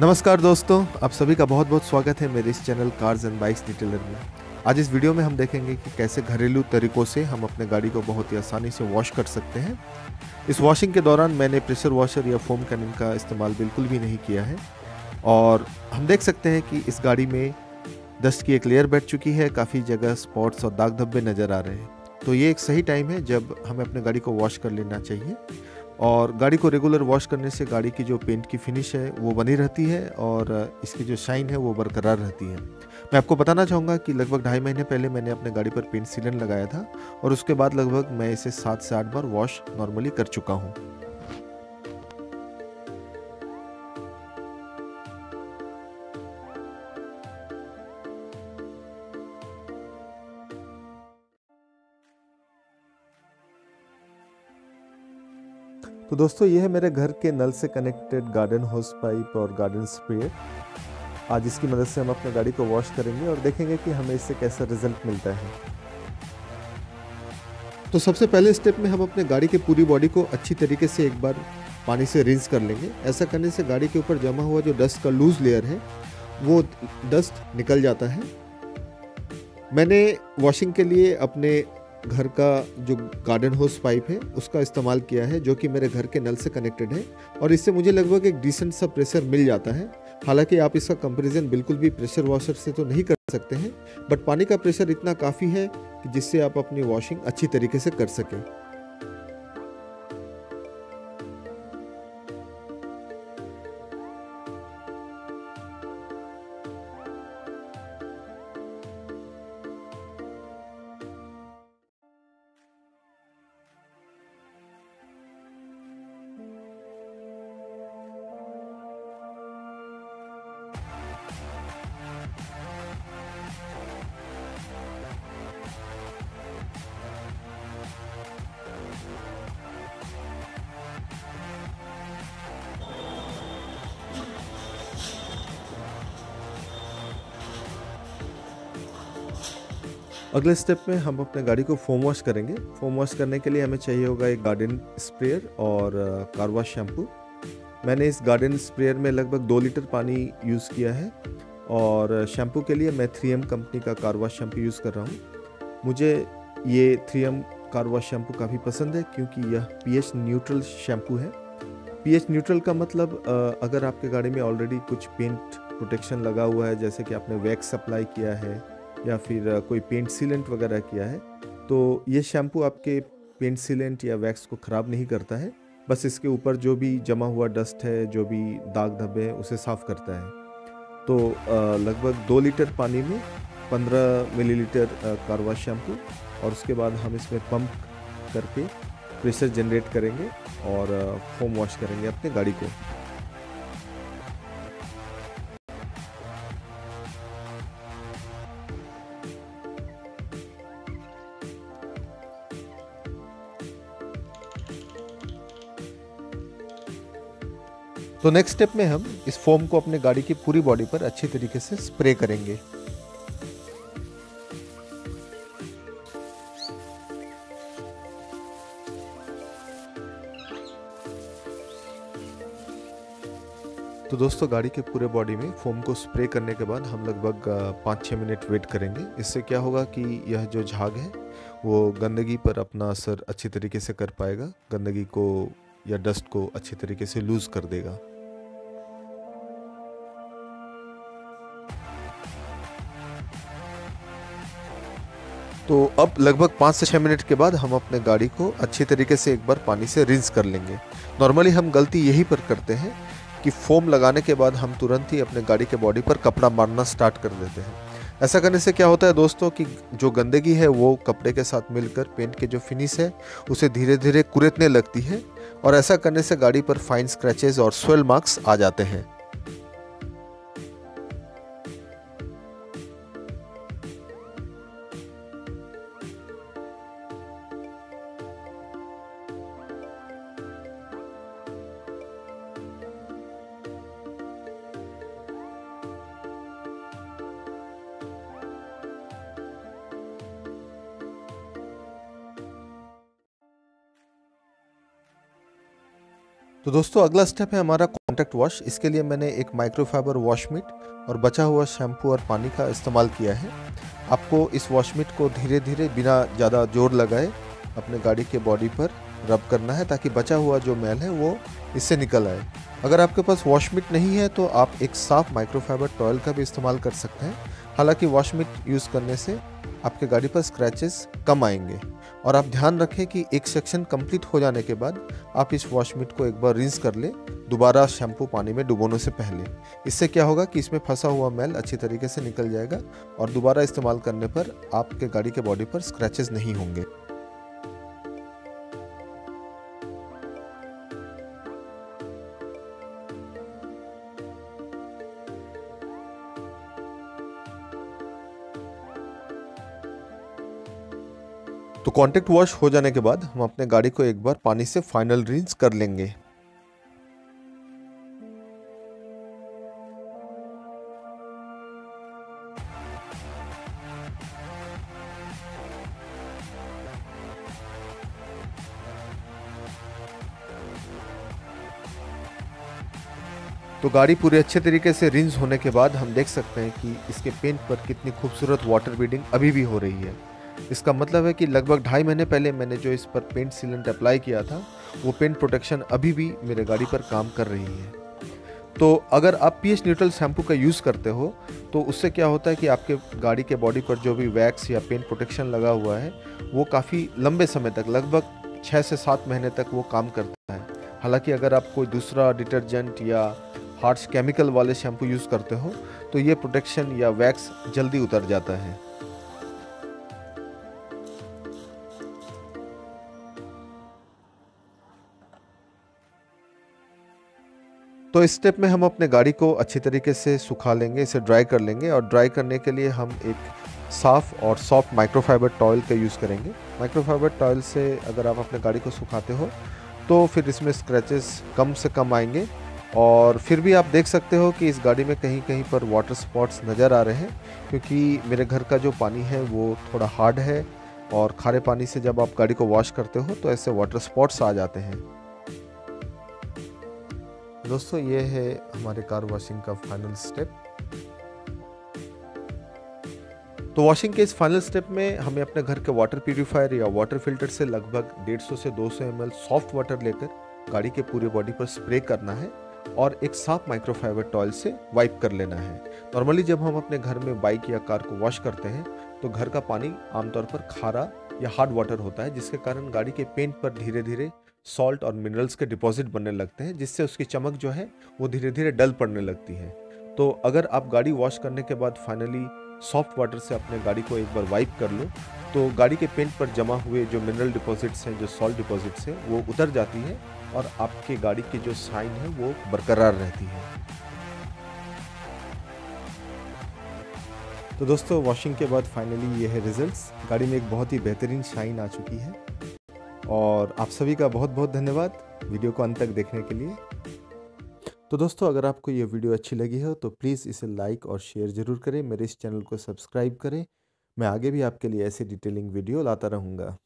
नमस्कार दोस्तों, आप सभी का बहुत बहुत स्वागत है मेरे इस channel cars and bikes detailer में। आज इस वीडियो में हम देखेंगे कि कैसे घरेलू तरीकों से हम अपने गाड़ी को बहुत ही आसानी से वॉश कर सकते हैं। इस वॉशिंग के दौरान मैंने प्रेशर वॉशर या फोम कैनन का इस्तेमाल बिल्कुल भी नहीं किया है और हम देख सकते हैं कि इस गाड़ी में डस्ट की एक लेयर बैठ चुकी है, काफ़ी जगह स्पॉट्स और दाग धब्बे नज़र आ रहे हैं। तो ये एक सही टाइम है जब हमें अपने गाड़ी को वॉश कर लेना चाहिए और गाड़ी को रेगुलर वॉश करने से गाड़ी की जो पेंट की फिनिश है वो बनी रहती है और इसकी जो शाइन है वो बरकरार रहती है। मैं आपको बताना चाहूँगा कि लगभग 2.5 महीने पहले मैंने अपने गाड़ी पर पेंट सीलन लगाया था और उसके बाद लगभग मैं इसे 7 से 8 बार वॉश नॉर्मली कर चुका हूँ। तो दोस्तों, ये है मेरे घर के नल से कनेक्टेड गार्डन होस पाइप और गार्डन स्प्रेयर। आज इसकी मदद से हम अपने गाड़ी को वॉश करेंगे और देखेंगे कि हमें इससे कैसा रिजल्ट मिलता है। तो सबसे पहले स्टेप में हम अपने गाड़ी के पूरी बॉडी को अच्छी तरीके से एक बार पानी से रिंस कर लेंगे। ऐसा करने से गाड़ी के ऊपर जमा हुआ जो डस्ट का लूज लेयर है वो डस्ट निकल जाता है। मैंने वॉशिंग के लिए अपने घर का जो गार्डन होस पाइप है उसका इस्तेमाल किया है, जो कि मेरे घर के नल से कनेक्टेड है और इससे मुझे लगभग एक डिसेंट सा प्रेशर मिल जाता है। हालांकि आप इसका कंपैरिजन बिल्कुल भी प्रेशर वॉशर से तो नहीं कर सकते हैं, बट पानी का प्रेशर इतना काफ़ी है कि जिससे आप अपनी वॉशिंग अच्छी तरीके से कर सकें। अगले स्टेप में हम अपने गाड़ी को फोम वॉश करेंगे। फोम वॉश करने के लिए हमें चाहिए होगा एक गार्डन स्प्रेयर और कार वॉश शैम्पू। मैंने इस गार्डन स्प्रेयर में लगभग 2 लीटर पानी यूज़ किया है और शैम्पू के लिए मैं 3M कंपनी का कार वॉश शैम्पू यूज़ कर रहा हूँ। मुझे ये 3M कार वॉश शैम्पू काफ़ी पसंद है क्योंकि यह pH न्यूट्रल शैम्पू है। pH न्यूट्रल का मतलब अगर आपके गाड़ी में ऑलरेडी कुछ पेंट प्रोटेक्शन लगा हुआ है, जैसे कि आपने वैक्स अप्लाई किया है या फिर कोई पेंट सीलेंट वगैरह किया है, तो ये शैम्पू आपके पेंट सीलेंट या वैक्स को ख़राब नहीं करता है। बस इसके ऊपर जो भी जमा हुआ डस्ट है, जो भी दाग धब्बे हैं, उसे साफ़ करता है। तो लगभग 2 लीटर पानी में 15 मिलीलीटर कार वॉश शैम्पू और उसके बाद हम इसमें पंप करके प्रेशर जनरेट करेंगे और फोम वॉश करेंगे अपनी गाड़ी को। तो नेक्स्ट स्टेप में हम इस फोम को अपने गाड़ी की पूरी बॉडी पर अच्छी तरीके से स्प्रे करेंगे। तो दोस्तों, गाड़ी के पूरे बॉडी में फोम को स्प्रे करने के बाद हम लगभग 5-6 मिनट वेट करेंगे। इससे क्या होगा कि यह जो झाग है वो गंदगी पर अपना असर अच्छी तरीके से कर पाएगा, गंदगी को या डस्ट को अच्छी तरीके से लूज कर देगा। तो अब लगभग 5 से 6 मिनट के बाद हम अपने गाड़ी को अच्छी तरीके से एक बार पानी से रिंस कर लेंगे। नॉर्मली हम गलती यही पर करते हैं कि फोम लगाने के बाद हम तुरंत ही अपने गाड़ी के बॉडी पर कपड़ा मारना स्टार्ट कर देते हैं। ऐसा करने से क्या होता है दोस्तों कि जो गंदगी है वो कपड़े के साथ मिलकर पेंट के जो फिनिश है उसे धीरे धीरे कुरेदने लगती है और ऐसा करने से गाड़ी पर फाइन स्क्रैचेस और स्वेल मार्क्स आ जाते हैं। तो दोस्तों अगला स्टेप है हमारा कॉन्टैक्ट वॉश। इसके लिए मैंने एक माइक्रोफाइबर वॉश मिट और बचा हुआ शैम्पू और पानी का इस्तेमाल किया है। आपको इस वॉश मिट को धीरे धीरे बिना ज़्यादा जोर लगाए अपने गाड़ी के बॉडी पर रब करना है ताकि बचा हुआ जो मैल है वो इससे निकल आए। अगर आपके पास वॉश मिट नहीं है तो आप एक साफ़ माइक्रोफाइबर टॉयल का भी इस्तेमाल कर सकते हैं। हालांकि वॉश मिट यूज़ करने से आपके गाड़ी पर स्क्रैचेस कम आएंगे। और आप ध्यान रखें कि एक सेक्शन कंप्लीट हो जाने के बाद आप इस वॉश मिट को एक बार रिंस कर लें, दोबारा शैम्पू पानी में डुबोने से पहले। इससे क्या होगा कि इसमें फंसा हुआ मैल अच्छी तरीके से निकल जाएगा और दोबारा इस्तेमाल करने पर आपके गाड़ी के बॉडी पर स्क्रैचेस नहीं होंगे। तो कॉन्टैक्ट वॉश हो जाने के बाद हम अपने गाड़ी को एक बार पानी से फाइनल रिंस कर लेंगे। तो गाड़ी पूरे अच्छे तरीके से रिंस होने के बाद हम देख सकते हैं कि इसके पेंट पर कितनी खूबसूरत वाटर बीडिंग अभी भी हो रही है। इसका मतलब है कि लगभग 2.5 महीने पहले मैंने जो इस पर पेंट सीलेंट अप्लाई किया था वो पेंट प्रोटेक्शन अभी भी मेरे गाड़ी पर काम कर रही है। तो अगर आप पीएच न्यूट्रल शैम्पू का यूज़ करते हो तो उससे क्या होता है कि आपके गाड़ी के बॉडी पर जो भी वैक्स या पेंट प्रोटेक्शन लगा हुआ है वो काफ़ी लंबे समय तक, लगभग 6 से 7 महीने तक वो काम करता है। हालाँकि अगर आप कोई दूसरा डिटर्जेंट या हार्श केमिकल वाले शैम्पू यूज़ करते हो तो ये प्रोटेक्शन या वैक्स जल्दी उतर जाता है। तो इस स्टेप में हम अपने गाड़ी को अच्छी तरीके से सुखा लेंगे, इसे ड्राई कर लेंगे। और ड्राई करने के लिए हम एक साफ़ और सॉफ्ट माइक्रोफाइबर टॉयल का यूज़ करेंगे। माइक्रोफाइबर टॉयल से अगर आप अपने गाड़ी को सुखाते हो तो फिर इसमें स्क्रैचेस कम से कम आएंगे। और फिर भी आप देख सकते हो कि इस गाड़ी में कहीं कहीं पर वाटर स्पॉट्स नज़र आ रहे हैं, क्योंकि मेरे घर का जो पानी है वो थोड़ा हार्ड है और खारे पानी से जब आप गाड़ी को वॉश करते हो तो ऐसे वाटर स्पॉट्स आ जाते हैं। दोस्तों ये है हमारे कार वॉशिंग का फाइनल स्टेप। तो वॉशिंग के इस फाइनल स्टेप में हमें अपने घर के वाटर प्यूरीफायर या वाटर फिल्टर से लगभग 150 से 200 ml सॉफ्ट वाटर लेकर गाड़ी के पूरे बॉडी पर स्प्रे करना है और एक साफ माइक्रोफाइबर टॉयल से वाइप कर लेना है। नॉर्मली जब हम अपने घर में बाइक या कार को वॉश करते हैं तो घर का पानी आमतौर पर खारा या हार्ड वाटर होता है, जिसके कारण गाड़ी के पेंट पर धीरे धीरे सॉल्ट और मिनरल्स के डिपॉजिट बनने लगते हैं, जिससे उसकी चमक जो है वो धीरे धीरे डल पड़ने लगती है। तो अगर आप गाड़ी वॉश करने के बाद फाइनली सॉफ्ट वाटर से अपने गाड़ी को एक बार वाइप कर लो तो गाड़ी के पेंट पर जमा हुए जो मिनरल डिपॉजिट्स हैं, जो सॉल्ट डिपॉजिट्स हैं, वो उतर जाती है और आपके गाड़ी की जो शाइन है वो बरकरार रहती है। तो दोस्तों वॉशिंग के बाद फाइनली ये है रिजल्ट्स। गाड़ी में एक बहुत ही बेहतरीन शाइन आ चुकी है। और आप सभी का बहुत बहुत धन्यवाद वीडियो को अंत तक देखने के लिए। तो दोस्तों अगर आपको ये वीडियो अच्छी लगी हो तो प्लीज़ इसे लाइक और शेयर ज़रूर करें। मेरे इस चैनल को सब्सक्राइब करें। मैं आगे भी आपके लिए ऐसे डिटेलिंग वीडियो लाता रहूँगा।